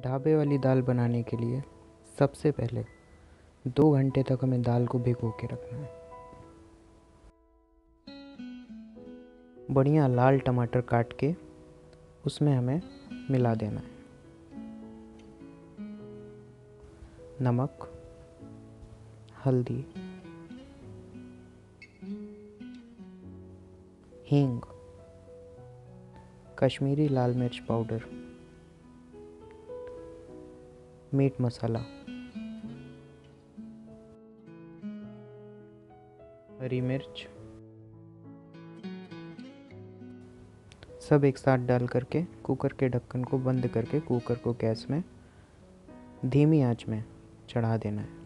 ढाबे वाली दाल बनाने के लिए सबसे पहले 2 घंटे तक हमें दाल को भिगो के रखना है। बढ़िया लाल टमाटर काट के उसमें हमें मिला देना है। नमक, हल्दी, हींग, कश्मीरी लाल मिर्च पाउडर, मीट मसाला, हरी मिर्च, सब एक साथ डाल करके कुकर के ढक्कन को बंद करके कुकर को गैस में धीमी आंच में चढ़ा देना है।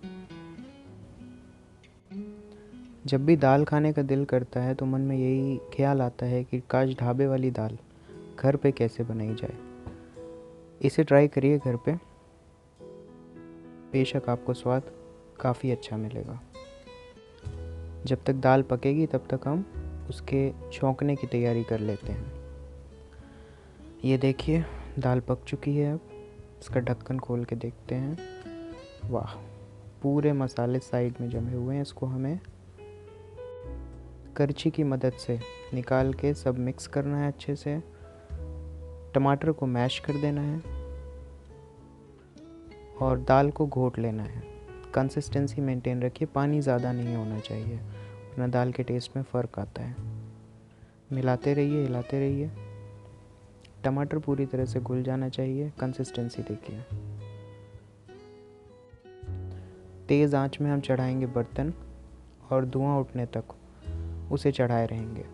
जब भी दाल खाने का दिल करता है तो मन में यही ख्याल आता है कि काश ढाबे वाली दाल घर पे कैसे बनाई जाए। इसे ट्राई करिए घर पे, बेशक आपको स्वाद काफ़ी अच्छा मिलेगा। जब तक दाल पकेगी तब तक हम उसके छौंकने की तैयारी कर लेते हैं। ये देखिए दाल पक चुकी है। अब इसका ढक्कन खोल के देखते हैं। वाह, पूरे मसाले साइड में जमे हुए हैं। इसको हमें करछी की मदद से निकाल के सब मिक्स करना है अच्छे से। टमाटर को मैश कर देना है और दाल को घोट लेना है। कंसिस्टेंसी मेंटेन रखिए, पानी ज़्यादा नहीं होना चाहिए वरना दाल के टेस्ट में फ़र्क आता है। मिलाते रहिए, हिलाते रहिए। टमाटर पूरी तरह से घुल जाना चाहिए। कंसिस्टेंसी देखिए। तेज़ आंच में हम चढ़ाएंगे बर्तन और धुआं उठने तक उसे चढ़ाए रहेंगे।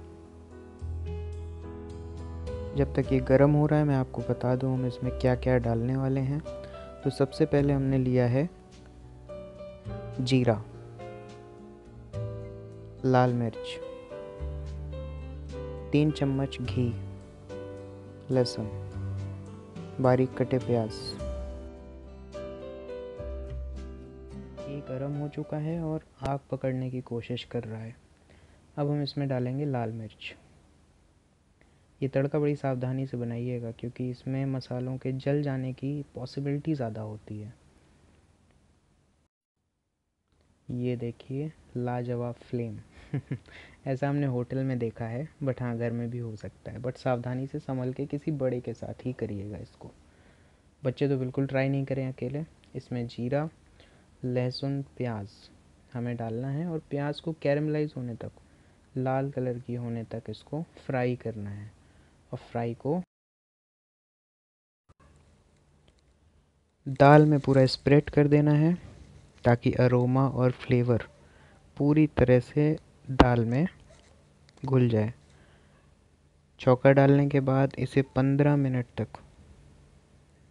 जब तक ये गर्म हो रहा है मैं आपको बता दूं हम इसमें क्या क्या डालने वाले हैं। तो सबसे पहले हमने लिया है जीरा, लाल मिर्च, 3 चम्मच घी, लहसुन, बारीक कटे प्याज। घी गर्म हो चुका है और आग पकड़ने की कोशिश कर रहा है। अब हम इसमें डालेंगे लाल मिर्च। ये तड़का बड़ी सावधानी से बनाइएगा क्योंकि इसमें मसालों के जल जाने की पॉसिबिलिटी ज़्यादा होती है। ये देखिए लाजवाब फ्लेम। ऐसा हमने होटल में देखा है, बट हाँ घर में भी हो सकता है। बट सावधानी से संभल के किसी बड़े के साथ ही करिएगा इसको। बच्चे तो बिल्कुल ट्राई नहीं करें अकेले। इसमें जीरा, लहसुन, प्याज हमें डालना है और प्याज को कैरमलाइज होने तक, लाल कलर की होने तक इसको फ्राई करना है। और फ्राई को दाल में पूरा स्प्रेड कर देना है ताकि अरोमा और फ्लेवर पूरी तरह से दाल में घुल जाए। चौका डालने के बाद इसे 15 मिनट तक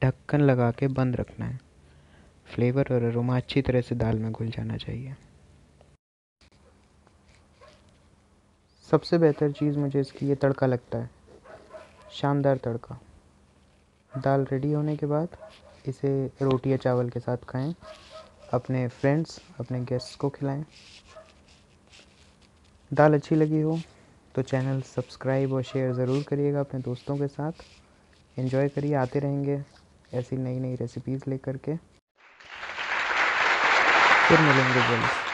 ढक्कन लगा के बंद रखना है। फ्लेवर और अरोमा अच्छी तरह से दाल में घुल जाना चाहिए। सबसे बेहतर चीज़ मुझे इसकी ये तड़का लगता है, शानदार तड़का। दाल रेडी होने के बाद इसे रोटी या चावल के साथ खाएं, अपने फ्रेंड्स, अपने गेस्ट्स को खिलाएं। दाल अच्छी लगी हो तो चैनल सब्सक्राइब और शेयर ज़रूर करिएगा अपने दोस्तों के साथ। एंजॉय करिए, आते रहेंगे ऐसी नई नई रेसिपीज़ लेकर के। फिर मिलेंगे जल्द।